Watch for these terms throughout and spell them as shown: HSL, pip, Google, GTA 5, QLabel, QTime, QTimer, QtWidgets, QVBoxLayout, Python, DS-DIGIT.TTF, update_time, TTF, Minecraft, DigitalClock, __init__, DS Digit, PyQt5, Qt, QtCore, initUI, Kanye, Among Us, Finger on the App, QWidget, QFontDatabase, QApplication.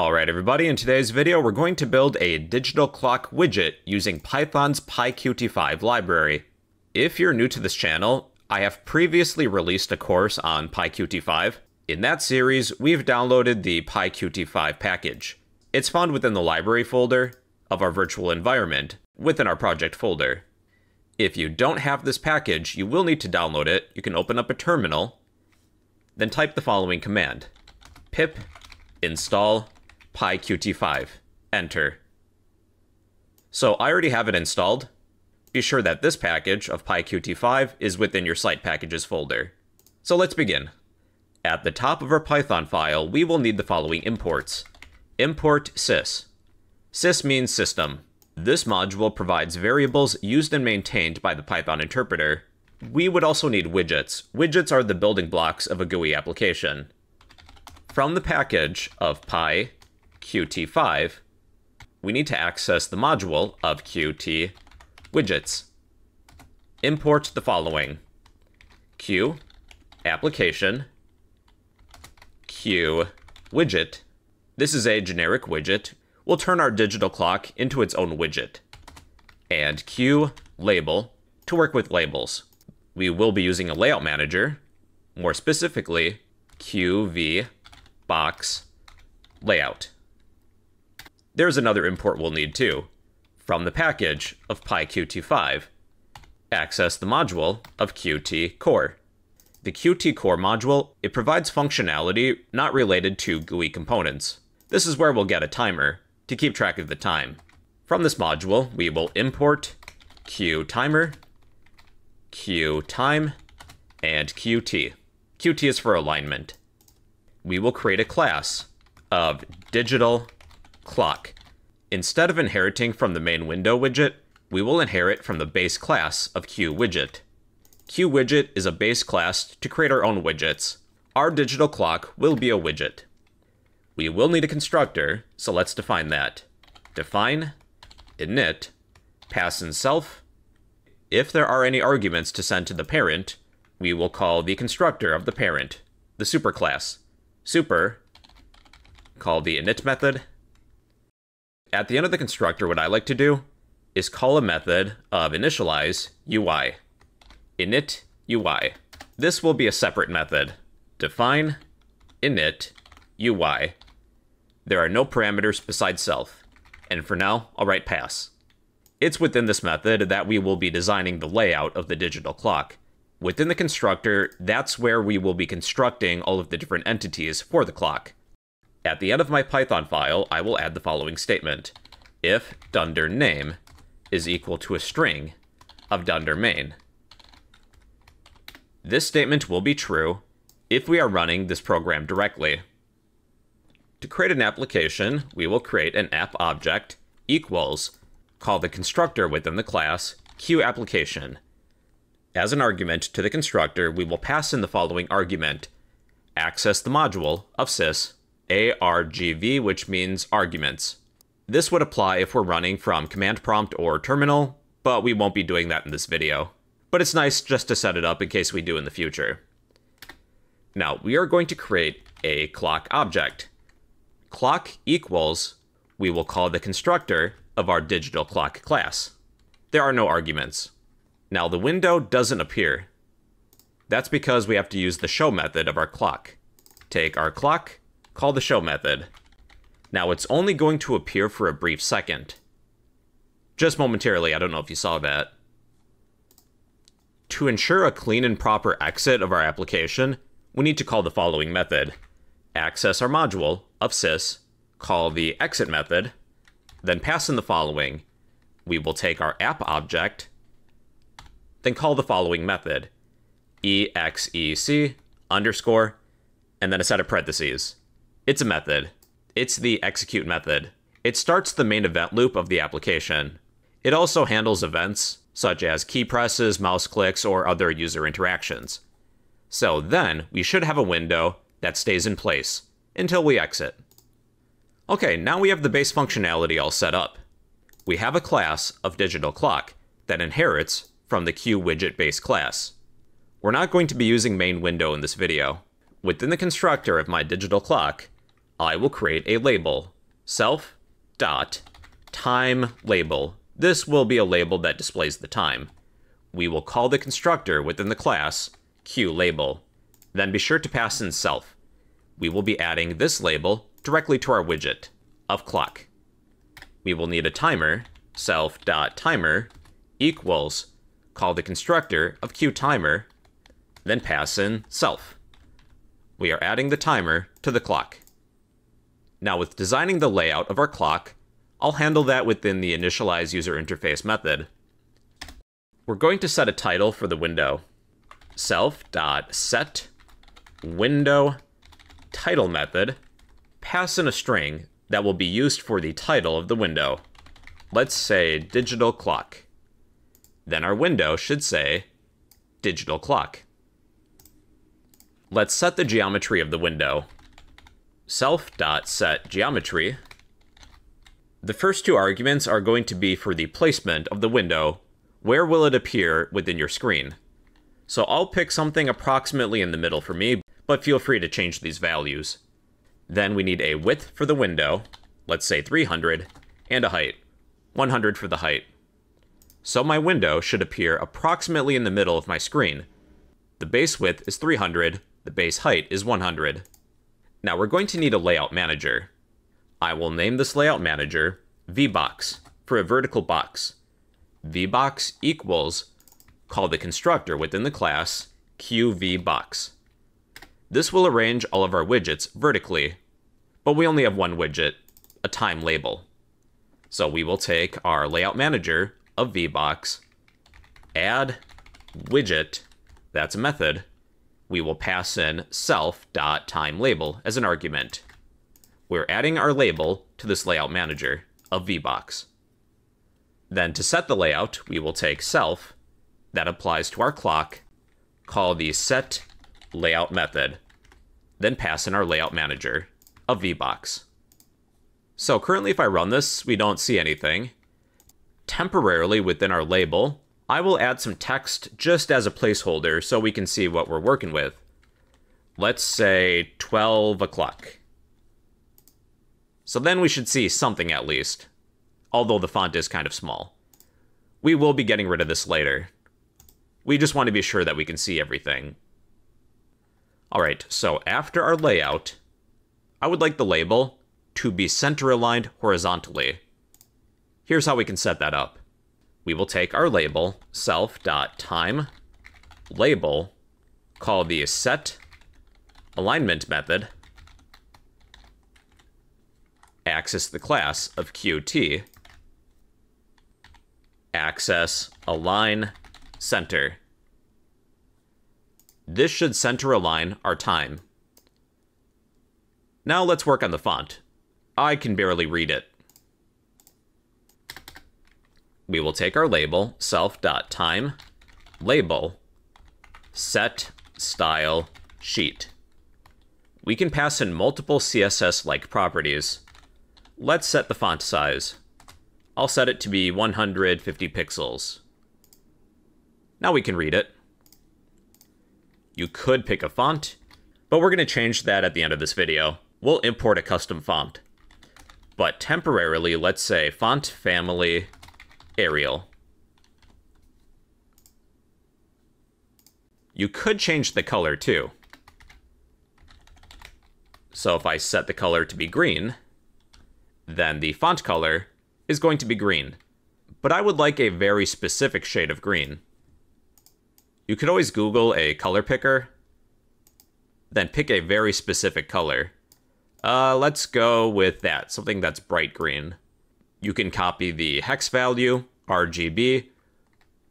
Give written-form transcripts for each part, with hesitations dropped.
Alright everybody, in today's video we're going to build a digital clock widget using Python's PyQt5 library. If you're new to this channel, I have previously released a course on PyQt5. In that series, we've downloaded the PyQt5 package. It's found within the library folder of our virtual environment within our project folder. If you don't have this package, you will need to download it. You can open up a terminal, then type the following command: pip install PyQt5, enter. So I already have it installed. Be sure that this package of PyQt5 is within your site packages folder. So let's begin. At the top of our Python file, we will need the following imports. Import sys. Sys means system. This module provides variables used and maintained by the Python interpreter. We would also need widgets. Widgets are the building blocks of a GUI application. From the package of PyQt5, we need to access the module of QtWidgets. Import the following: QApplication, QWidget. This is a generic widget. We'll turn our digital clock into its own widget. And QLabel to work with labels. We will be using a layout manager, more specifically QVBoxLayout. There's another import we'll need too. From the package of PyQt5, access the module of QTCore. The QTCore module, it provides functionality not related to GUI components. This is where we'll get a timer to keep track of the time. From this module, we will import QTimer, QTime, and QT. QT is for alignment. We will create a class of digital clock. Instead of inheriting from the main window widget, we will inherit from the base class of QWidget. QWidget is a base class to create our own widgets. Our digital clock will be a widget. We will need a constructor, so let's define that. Define init pass in self. If there are any arguments to send to the parent, we will call the constructor of the parent, the superclass. Super, call the init method. At the end of the constructor, what I like to do is call a method of initialize UI, init UI. This will be a separate method. Define init UI. There are no parameters besides self. And for now, I'll write pass. It's within this method that we will be designing the layout of the digital clock. Within the constructor, that's where we will be constructing all of the different entities for the clock. At the end of my Python file, I will add the following statement. If dunder name is equal to a string of dunder main. This statement will be true if we are running this program directly. To create an application, we will create an app object equals, call the constructor within the class QApplication. As an argument to the constructor, we will pass in the following argument. Access the module of sys, argv, which means arguments. This would apply if we're running from command prompt or terminal, but we won't be doing that in this video. But it's nice just to set it up in case we do in the future. Now, we are going to create a clock object. Clock equals, we will call the constructor of our digital clock class. There are no arguments. Now the window doesn't appear. That's because we have to use the show method of our clock. Take our clock, call the show method. Now it's only going to appear for a brief second. Just momentarily, I don't know if you saw that. To ensure a clean and proper exit of our application, we need to call the following method. Access our module of sys, call the exit method, then pass in the following. We will take our app object, then call the following method, exec underscore, and then a set of parentheses. It's a method. It's the execute method. It starts the main event loop of the application. It also handles events such as key presses, mouse clicks, or other user interactions. So then we should have a window that stays in place until we exit. Okay, now we have the base functionality all set up. We have a class of digital clock that inherits from the QWidget base class. We're not going to be using main window in this video. Within the constructor of my digital clock, I will create a label, self.timeLabel. This will be a label that displays the time. We will call the constructor within the class QLabel. Then be sure to pass in self. We will be adding this label directly to our widget of clock. We will need a timer, self.timer equals, call the constructor of QTimer, then pass in self. We are adding the timer to the clock. Now with designing the layout of our clock, I'll handle that within the initializeUserInterface method. We're going to set a title for the window. Self.setWindowTitle method, pass in a string that will be used for the title of the window. Let's say digital clock. Then our window should say digital clock. Let's set the geometry of the window. Self.setGeometry. The first two arguments are going to be for the placement of the window. Where will it appear within your screen? So I'll pick something approximately in the middle for me, but feel free to change these values. Then we need a width for the window, let's say 300, and a height, 100 for the height. So my window should appear approximately in the middle of my screen. The base width is 300, the base height is 100. Now we're going to need a layout manager. I will name this layout manager VBox for a vertical box. VBox equals, call the constructor within the class QVBox. This will arrange all of our widgets vertically, but we only have one widget, a time label. So we will take our layout manager of VBox, add widget, that's a method. We will pass in self.timeLabel as an argument. We're adding our label to this layout manager of VBox. Then to set the layout, we will take self, that applies to our clock, call the setLayout method, then pass in our layout manager of VBox. So currently if I run this, we don't see anything. Temporarily within our label, I will add some text just as a placeholder so we can see what we're working with. Let's say 12 o'clock. So then we should see something at least, although the font is kind of small. We will be getting rid of this later. We just want to be sure that we can see everything. All right, so after our layout, I would like the label to be center aligned horizontally. Here's how we can set that up. We will take our label, self.timeLabel, call the setAlignment method, access the class of Qt, access align center. This should center align our time. Now let's work on the font. I can barely read it. We will take our label, self.timeLabel, set style sheet. We can pass in multiple CSS-like properties. Let's set the font size. I'll set it to be 150 pixels. Now we can read it. You could pick a font, but we're going to change that at the end of this video. We'll import a custom font. But temporarily, let's say font family Arial. You could change the color too. So if I set the color to be green, then the font color is going to be green, but I would like a very specific shade of green. You could always Google a color picker, then pick a very specific color. Let's go with that, something that's bright green. You can copy the hex value, RGB,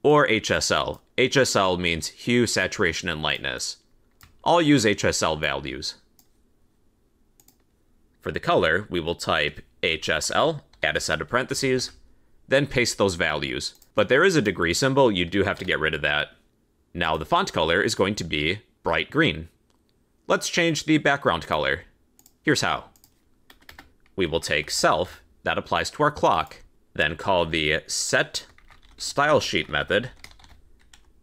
or HSL. HSL means hue, saturation, and lightness. I'll use HSL values. For the color, we will type HSL, add a set of parentheses, then paste those values. But there is a degree symbol, you do have to get rid of that. Now the font color is going to be bright green. Let's change the background color. Here's how. We will take self, that applies to our clock, then call the set style sheet method,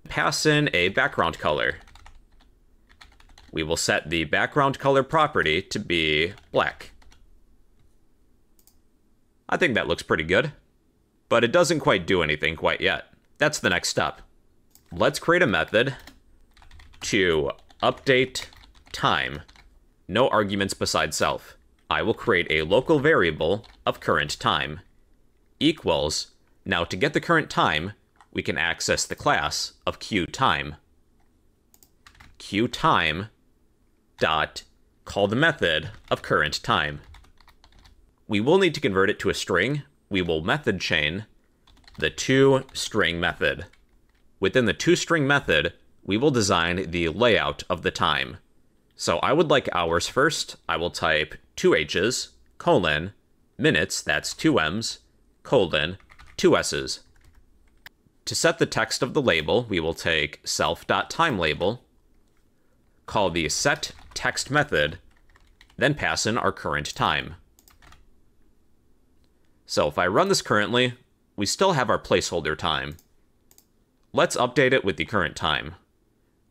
pass in a background color. We will set the background color property to be black. I think that looks pretty good, but it doesn't quite do anything quite yet. That's the next step. Let's create a method to update time, no arguments besides self. I will create a local variable of current time equals. Now to get the current time, we can access the class of QTime. QTime dot call the method of current time. We will need to convert it to a string. We will method chain the toString method. Within the toString method, we will design the layout of the time. So I would like hours first. I will type 2 H's, colon, minutes, that's 2 M's, colon, 2 S's. To set the text of the label, we will take self.timeLabel, call the setText method, then pass in our current time. So if I run this currently, we still have our placeholder time. Let's update it with the current time.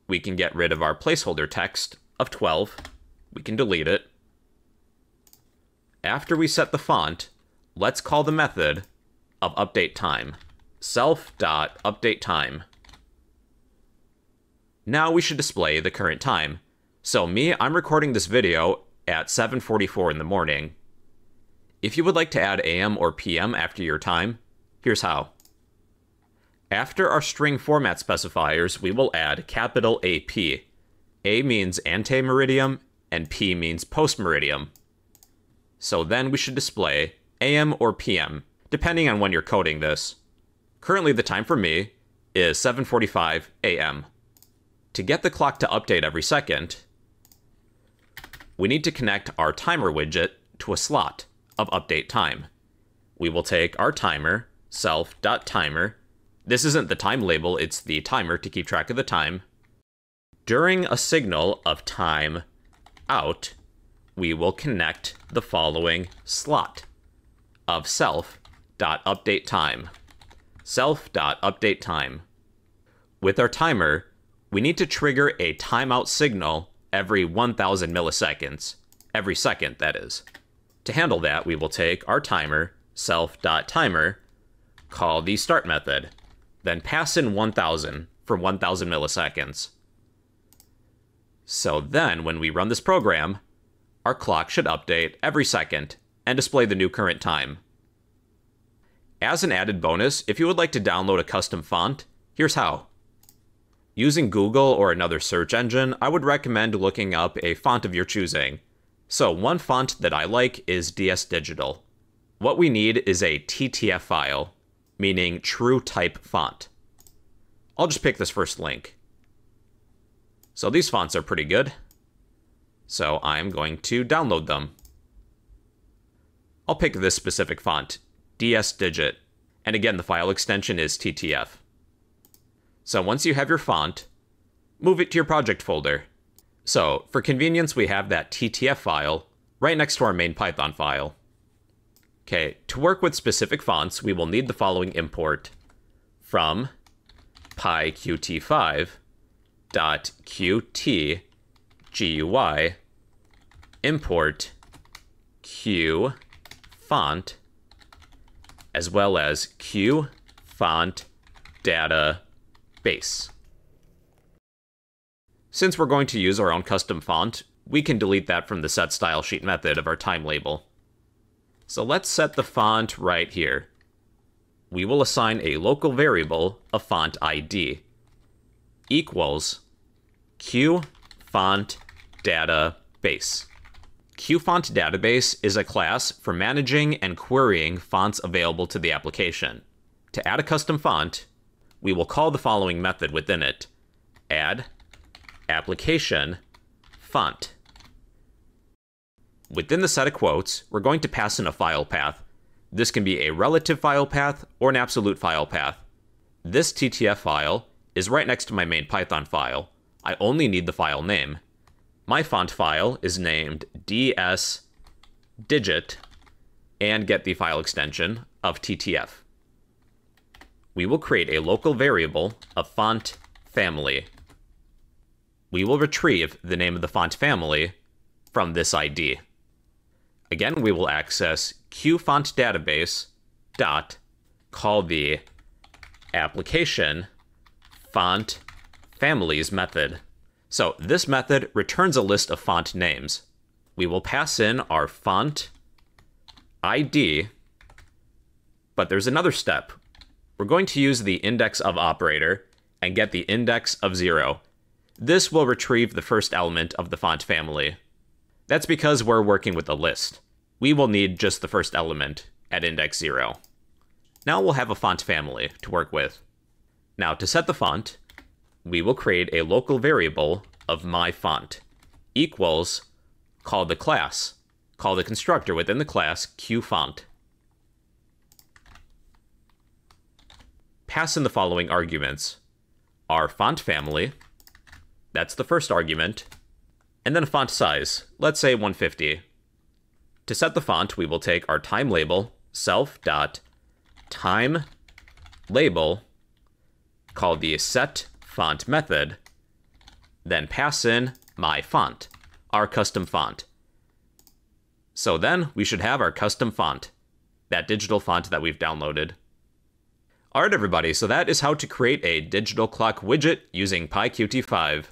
We can get rid of our placeholder text of 12. We can delete it. After we set the font, let's call the method of update time, self.update time. Now we should display the current time. So me, I'm recording this video at 7:44 in the morning. If you would like to add AM or PM after your time, here's how. After our string format specifiers, we will add capital AP. A means ante-meridium, and P means post-meridium. So then we should display AM or PM, depending on when you're coding this. Currently the time for me is 7:45 AM. To get the clock to update every second, we need to connect our timer widget to a slot of update time. We will take our timer, self.timer. This isn't the time label, it's the timer to keep track of the time. During a signal of time out, we will connect the following slot of self.update time. Self.update time. With our timer, we need to trigger a timeout signal every 1000 milliseconds. Every second, that is. To handle that, we will take our timer, self.timer, call the start method, then pass in 1000 for 1000 milliseconds. So then, when we run this program, our clock should update every second and display the new current time. As an added bonus, if you would like to download a custom font, here's how. Using Google or another search engine, I would recommend looking up a font of your choosing. So one font that I like is DS Digital. What we need is a TTF file, meaning true type font. I'll just pick this first link. So these fonts are pretty good. So I'm going to download them. I'll pick this specific font, DS Digit. And again, the file extension is TTF. So once you have your font, move it to your project folder. So for convenience, we have that TTF file right next to our main Python file. Okay, to work with specific fonts, we will need the following import from PyQt5.QtGUI import QFont as well as QFontDatabase. Since we're going to use our own custom font, we can delete that from the setStyleSheet method of our time label. So let's set the font right here. We will assign a local variable of font ID equals QFontDatabase. QFontDatabase is a class for managing and querying fonts available to the application. To add a custom font, we will call the following method within it, add application font. Within the set of quotes, we're going to pass in a file path. This can be a relative file path or an absolute file path. This TTF file is right next to my main Python file. I only need the file name. My font file is named DS Digit and get the file extension of TTF. We will create a local variable of font family. We will retrieve the name of the font family from this ID. Again, we will access QFontDatabase dot call the application font families method. So this method returns a list of font names. We will pass in our font ID, but there's another step. We're going to use the index of operator and get the index of 0. This will retrieve the first element of the font family. That's because we're working with a list. We will need just the first element at index 0. Now we'll have a font family to work with. Now to set the font, we will create a local variable of myFont equals call the class, call the constructor within the class QFont. Pass in the following arguments. Our font family, that's the first argument, and then a font size, let's say 150. To set the font, we will take our time label, self.time label, call the set font method, then pass in my font, our custom font. So then we should have our custom font, that digital font that we've downloaded. All right, everybody, so that is how to create a digital clock widget using PyQt5.